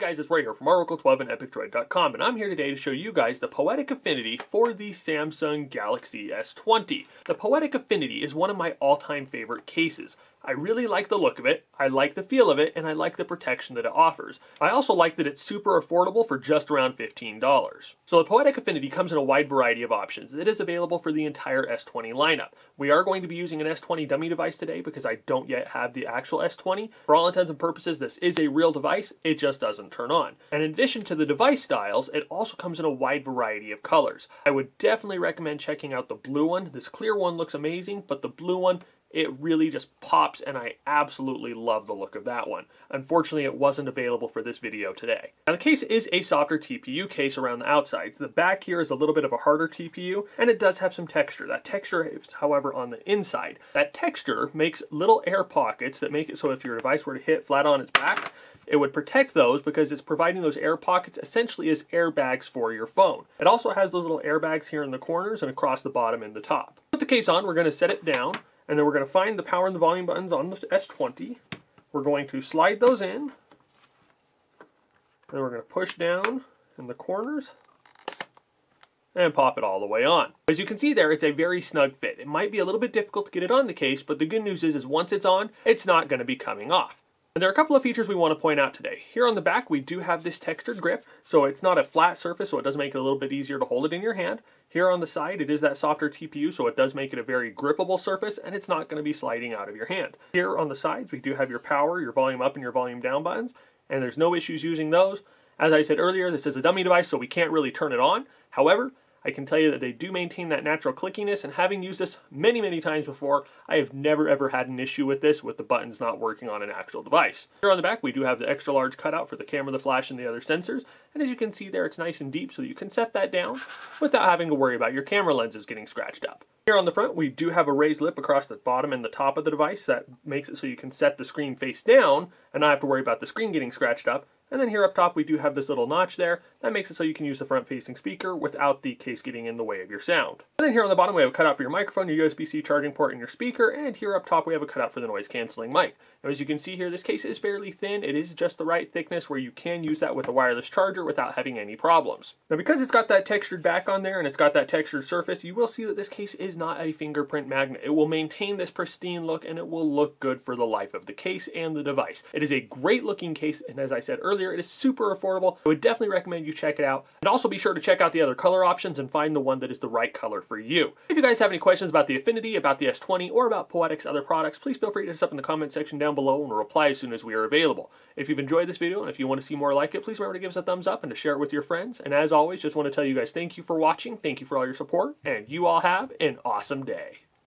Hey guys, it's Ray here from rwilco12 and EpicDroid.com, and I'm here today to show you guys the Poetic Affinity for the Samsung Galaxy S20. The Poetic Affinity is one of my all-time favorite cases. I really like the look of it, I like the feel of it, and I like the protection that it offers. I also like that it's super affordable for just around $15. So the Poetic Affinity comes in a wide variety of options. It is available for the entire S20 lineup. We are going to be using an S20 dummy device today because I don't yet have the actual S20. For all intents and purposes, this is a real device, it just doesn't turn on. And in addition to the device styles, it also comes in a wide variety of colors. I would definitely recommend checking out the blue one. This clear one looks amazing, but the blue one, it really just pops, and I absolutely love the look of that one. Unfortunately, it wasn't available for this video today. Now, the case is a softer TPU case around the outsides. The back here is a little bit of a harder TPU, and it does have some texture. That texture is, however, on the inside. That texture makes little air pockets that make it so if your device were to hit flat on its back, it would protect those because it's providing those air pockets essentially as airbags for your phone. It also has those little airbags here in the corners and across the bottom and the top. Put the case on, we're going to set it down, and then we're going to find the power and the volume buttons on the S20. We're going to slide those in. Then we're going to push down in the corners and pop it all the way on. As you can see there, it's a very snug fit. It might be a little bit difficult to get it on the case, but the good news is once it's on, it's not going to be coming off. And there are a couple of features we want to point out today. Here on the back, we do have this textured grip, so it's not a flat surface, so it does make it a little bit easier to hold it in your hand. Here on the side, it is that softer TPU, so it does make it a very grippable surface, and it's not going to be sliding out of your hand. Here on the sides, we do have your power, your volume up, and your volume down buttons, and there's no issues using those. As I said earlier, this is a dummy device, so we can't really turn it on. However, I can tell you that they do maintain that natural clickiness, and having used this many, many times before, I have never ever had an issue with this, with the buttons not working on an actual device. Here on the back, we do have the extra large cutout for the camera, the flash, and the other sensors, and as you can see there, it's nice and deep, so you can set that down without having to worry about your camera lenses getting scratched up. Here on the front, we do have a raised lip across the bottom and the top of the device. That makes it so you can set the screen face down and not have to worry about the screen getting scratched up. And then here up top, we do have this little notch there. That makes it so you can use the front-facing speaker without the case getting in the way of your sound. And then here on the bottom, we have a cutout for your microphone, your USB-C charging port, and your speaker. And here up top, we have a cutout for the noise-canceling mic. Now, as you can see here, this case is fairly thin. It is just the right thickness where you can use that with a wireless charger without having any problems. Now, because it's got that textured back on there and it's got that textured surface, you will see that this case is not a fingerprint magnet. It will maintain this pristine look, and it will look good for the life of the case and the device. It is a great-looking case, and as I said earlier, it is super affordable. I would definitely recommend you check it out. And also be sure to check out the other color options and find the one that is the right color for you. If you guys have any questions about the Affinity, about the S20, or about Poetic's other products, please feel free to hit us up in the comment section down below and we'll reply as soon as we are available. If you've enjoyed this video and if you want to see more like it, please remember to give us a thumbs up and to share it with your friends. And as always, just want to tell you guys thank you for watching, thank you for all your support, and you all have an awesome day.